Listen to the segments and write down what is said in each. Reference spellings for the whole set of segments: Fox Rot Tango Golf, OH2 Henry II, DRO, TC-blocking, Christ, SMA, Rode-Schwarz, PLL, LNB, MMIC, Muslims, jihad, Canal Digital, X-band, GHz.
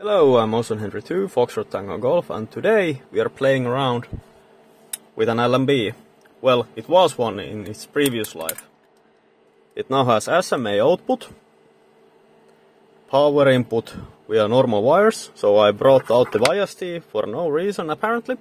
Hello, I'm OH2 Henry II, Fox Rot Tango Golf, and today we are playing around with an LNB. Well, it was one in its previous life. It now has SMA output, power input via normal wires, so I brought out the YST for no reason apparently.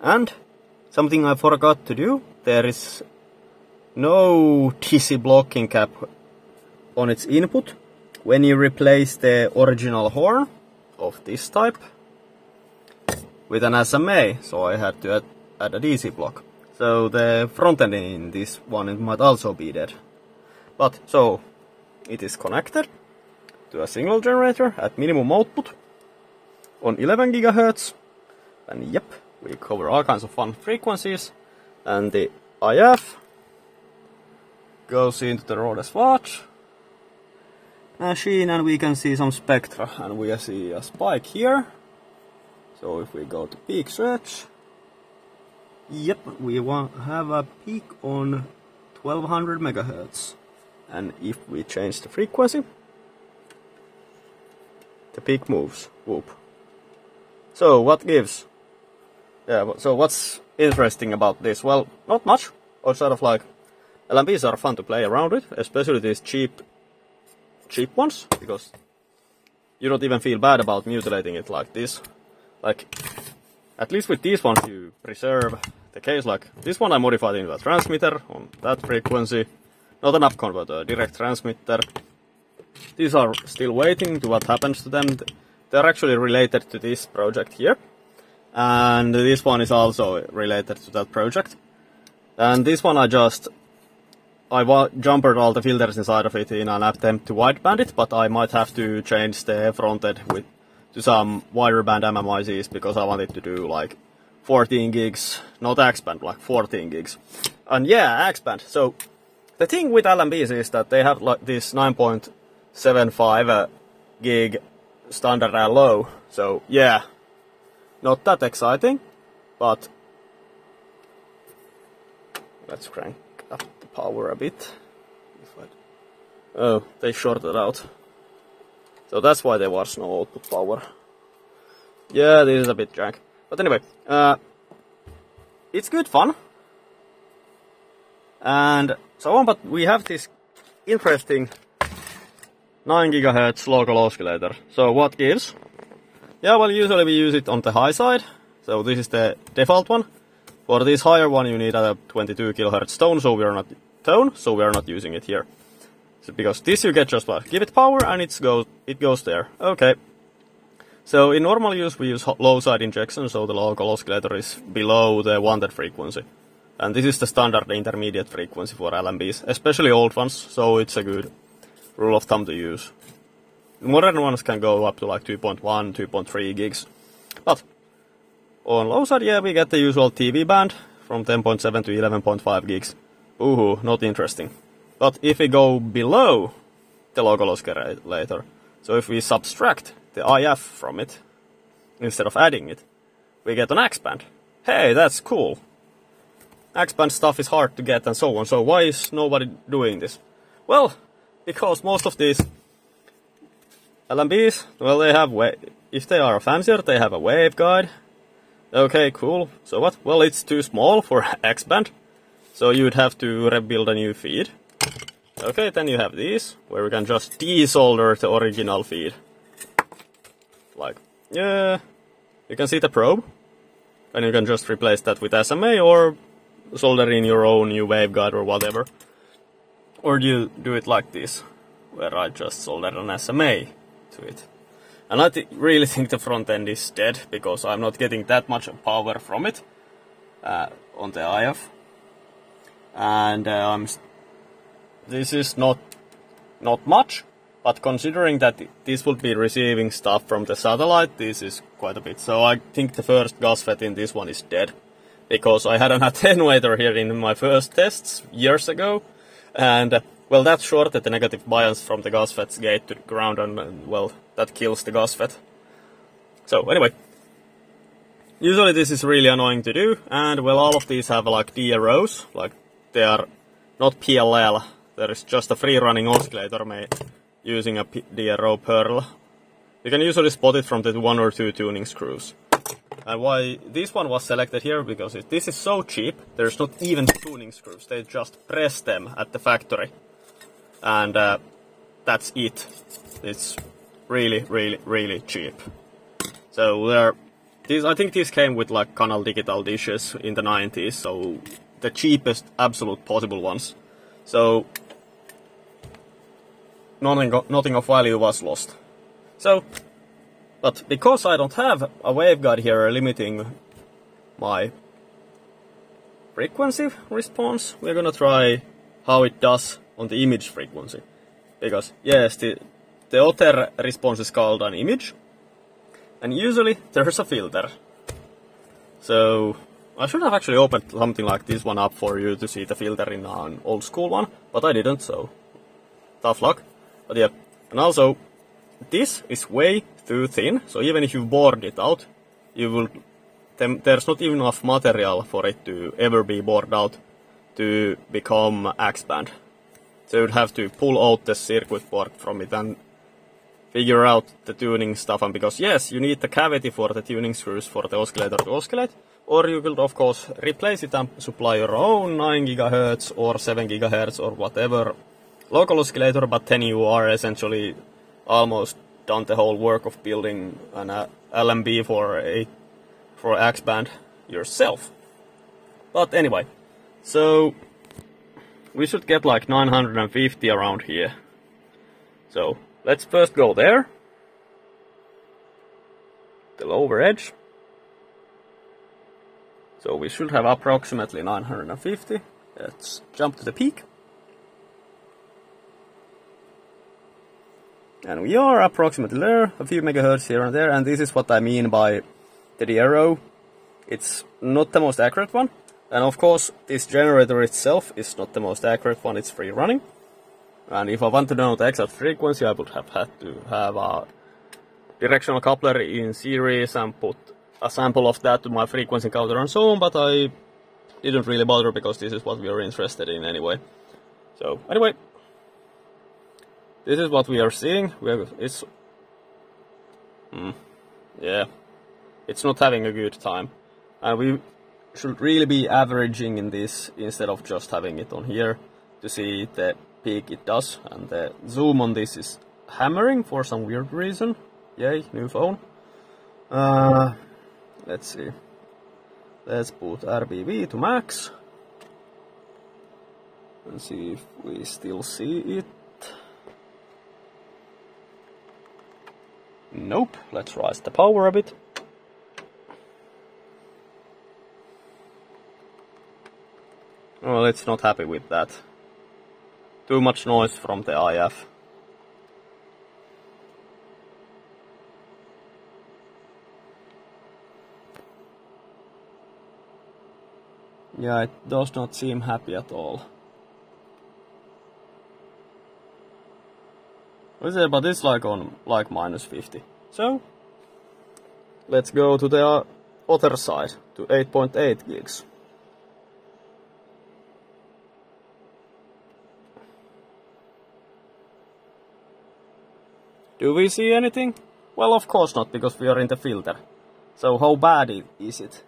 And something I forgot to do, there is no TC-blocking cap on its input. When you replace the original horn of this type with an SMA, so I had to add a DC block. So the front end in this one, it might also be dead. But so it is connected to a signal generator at minimum output on 11 GHz. And yep, we cover all kinds of fun frequencies. And the IF goes into the Rhodes watch machine, and we can see some spectra, and we see a spike here. So if we go to peak search, yep, we have a peak on 1200 megahertz. And if we change the frequency, the peak moves. Whoop. So what gives? Yeah, so what's interesting about this? Well, not much. Outside of like, LNBs are fun to play around with, especially these cheap ones, because you don't even feel bad about mutilating it like this. Like, at least with these ones you preserve the case. Like this one I modified into a transmitter on that frequency, not an up converter, a direct transmitter. These are still waiting to what happens to them. They're actually related to this project here, and this one is also related to that project. And this one I jumpered all the filters inside of it in an attempt to wideband it, but I might have to change the front end to some wider band MMICs, because I wanted to do like 14 gigs, not X-band, like 14 gigs. And yeah, X-band. So the thing with LNBs is that they have like this 9.75 gig standard LO. So yeah, not that exciting, but let's crank up the power a bit. Oh, they shorted out. So that's why there was no output power. Yeah, this is a bit jank. But anyway, it's good fun and so on, but we have this interesting 9 GHz local oscillator. So what gives? Yeah, well, usually we use it on the high side. So this is the default one. For this higher one you need a 22 kHz tone, so we are not using it here. So because this you get just like give it power and it goes there. Okay. So in normal use we use low side injection, so the local oscillator is below the wanted frequency. And this is the standard intermediate frequency for LNBs, especially old ones, so it's a good rule of thumb to use. Modern ones can go up to like 2.1, 2.3 gigs. But on low side, yeah, we get the usual TV band from 10.7 to 11.5 gigs. Ooh, not interesting. But if we go below the local oscillator, so if we subtract the IF from it, instead of adding it, we get an X-band. Hey, that's cool. X-band stuff is hard to get and so on, so why is nobody doing this? Well, because most of these LNBs, well, they have, if they are fancier, they have a waveguide. Okay, cool. So what? Well, it's too small for X-band, so you'd have to rebuild a new feed. Okay, then you have these, where we can just desolder the original feed. Like, yeah, you can see the probe, and you can just replace that with SMA, or solder in your own new waveguide or whatever. Or you do it like this, where I just solder an SMA to it. And I really think the front end is dead, because I'm not getting that much power from it on the IF. And this is not much, but considering that this would be receiving stuff from the satellite, this is quite a bit. So I think the first gusfet in this one is dead, because I had an attenuator here in my first tests years ago, and well, that shorted the negative bias from the gusfet's gate to the ground, and well, that kills the gusfet. So anyway, usually this is really annoying to do, and well, all of these have like DROs, like they are not PLL. There is just a free-running oscillator made using a DRO pearl You can usually spot it from the 1 or 2 tuning screws. And why this one was selected here, because this is so cheap, there's not even tuning screws, they just press them at the factory. And that's it. It's really, really, really cheap. So I think this came with like Canal Digital dishes in the 90s, so the cheapest absolute possible ones. So nothing of value was lost. So, but because I don't have a waveguide here limiting my frequency response, we're gonna try how it does on the image frequency. Because yes, the other response is called an image, and usually there's a filter. So I should have actually opened something like this one up for you to see the filter in an old school one, but I didn't, so tough luck. But yeah, and also this is way too thin, so even if you bored it out, you will, there's not even enough material for it to ever be bored out to become X-band. So you'd have to pull out the circuit board from it and figure out the tuning stuff, and because yes, you need the cavity for the tuning screws for the oscillator to oscillate, or you will of course replace it and supply your own 9 GHz or 7 GHz or whatever local oscillator, but then you are essentially almost done the whole work of building an LNB for X-band yourself. But anyway, so we should get like 950 around here. So let's first go there, the lower edge. So we should have approximately 950. Let's jump to the peak. And we are approximately there, a few megahertz here and there, and this is what I mean by the DRO. It's not the most accurate one, and of course this generator itself is not the most accurate one, it's free running. And if I want to know the exact frequency, I would have had to have a directional coupler in series and put a sample of that to my frequency counter and so on, but I didn't really bother because this is what we are interested in anyway. So anyway, this is what we are seeing. Yeah, it's not having a good time, and we should really be averaging in this instead of just having it on here to see the peak it does. And the zoom on this is hammering for some weird reason. Yay, new phone. Let's see. Let's put RBB to max and see if we still see it. Nope, let's raise the power a bit. Well, it's not happy with that. Too much noise from the IF. Yeah, it does not seem happy at all. But it's like on like -50. So let's go to the other side to 8.8 gigs. Do we see anything? Well, of course not, because we are in the filter. So how bad is it?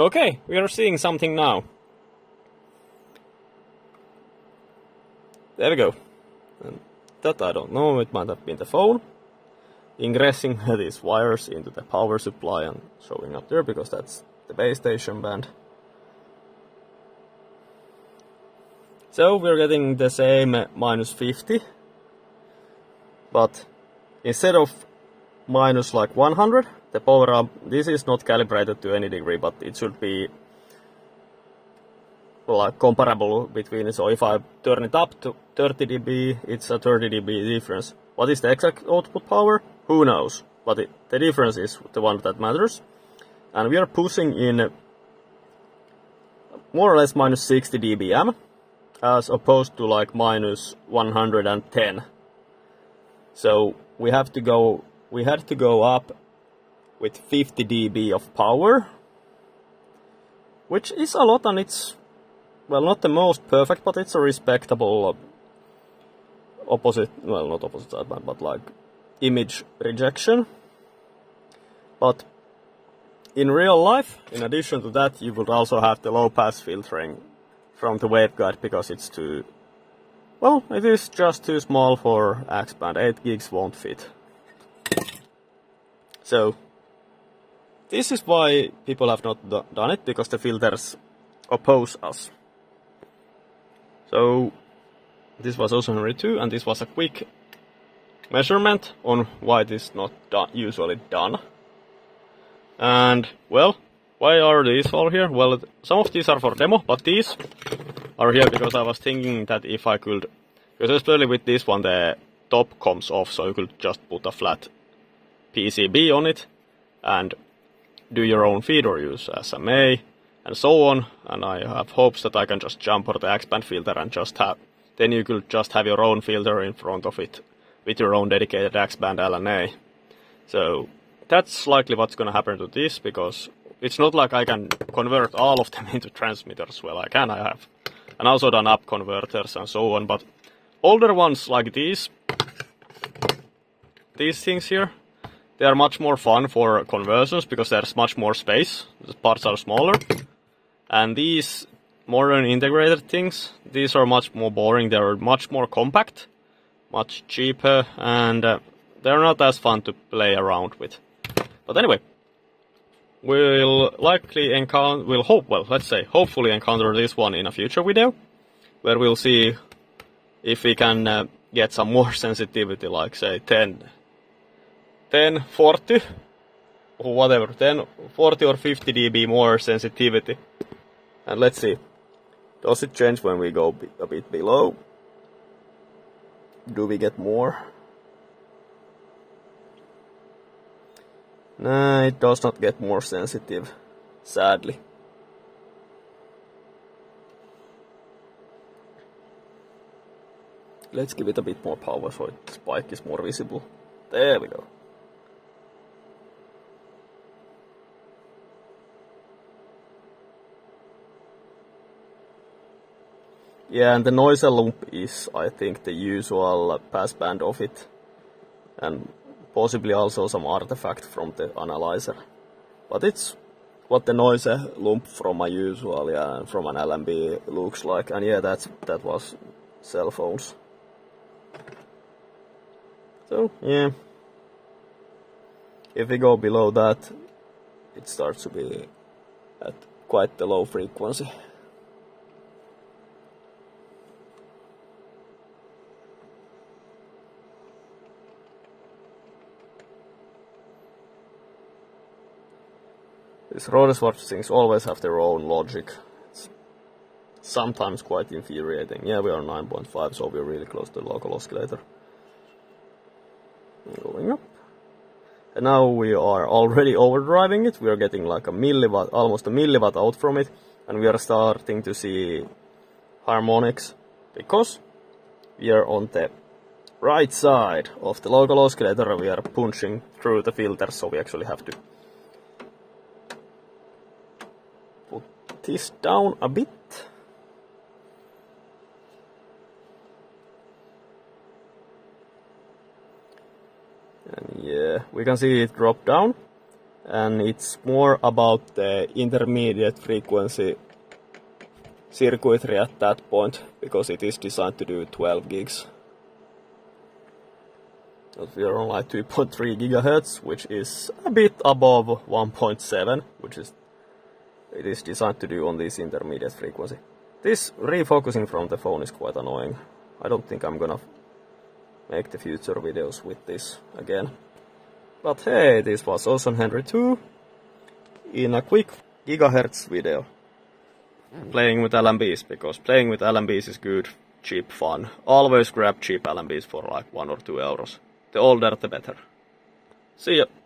Okay, we are seeing something now. There we go. And that I don't know, it might have been the phone ingressing these wires into the power supply and showing up there, because that's the base station band. So we're getting the same -50, but instead of minus like 100, the power amp, this is not calibrated to any degree, but it should be like comparable between. So if I turn it up to 30 dB, it's a 30 dB difference. What is the exact output power? Who knows? But the difference is the one that matters. And we are pushing in more or less -60 dBm, as opposed to like -110. So we have to go. We had to go up with 50 dB of power which is a lot, and it's, well, not the most perfect, but it's a respectable opposite, well, not opposite sideband, but like image rejection. But in real life, in addition to that, you would also have the low pass filtering from the waveguide, because it's too, well, it is just too small for X-band. 8 gigs won't fit. So this is why people have not done it, because the filters oppose us. So this was also Henry II, and this was a quick measurement on why this is not usually done. And, well, why are these all here? Well, some of these are for demo, but these are here because I was thinking that if I could, because especially with this one the top comes off, so you could just put a flat PCB on it and do your own feed or use SMA and so on. And I have hopes that I can just jump on the X-band filter and just have, then you could just have your own filter in front of it with your own dedicated X-band LNA. So that's likely what's gonna happen to this, because it's not like I can convert all of them into transmitters. Well, I can, I have, and also done up converters and so on, but older ones like these things here, they are much more fun for conversions because there's much more space, the parts are smaller, and these modern integrated things, these are much more boring, they are much more compact, much cheaper, and they're not as fun to play around with. But anyway, we'll likely encounter, hopefully encounter this one in a future video, where we'll see if we can get some more sensitivity, like say 1040, or whatever, 1040 or 50 dB more sensitivity. And let's see, does it change when we go a bit below? Do we get more? No, it does not get more sensitive, sadly. Let's give it a bit more power so the spike is more visible. There we go. Yeah, and the noise lump is, I think, the usual passband of it. And possibly also some artifact from the analyzer, but it's what the noise lump from a usual, yeah, from an LNB looks like. And yeah, that was cell phones. So yeah, if we go below that, it starts to be at quite the low frequency. These Rode-Schwarz things always have their own logic. It's sometimes quite infuriating. Yeah, we are 9.5, so we're really close to the local oscillator. Going up. And now we are already overdriving it. We are getting like a milliwatt, almost a milliwatt out from it. And we are starting to see harmonics, because we are on the right side of the local oscillator. We are punching through the filter, so we actually have to this down a bit. And yeah, we can see it drop down, and it's more about the intermediate frequency circuitry at that point, because it is designed to do 12 gigs. But we are on like 2.3 GHz, which is a bit above 1.7, which is it is designed to do on this intermediate frequency. This refocusing from the phone is quite annoying. I don't think I'm gonna make the future videos with this again. But hey, this was also Henry II in a quick gigahertz video. Playing with LNBs, because playing with LNBs is good, cheap fun. Always grab cheap LNBs for like €1 or €2. The older the better. See ya.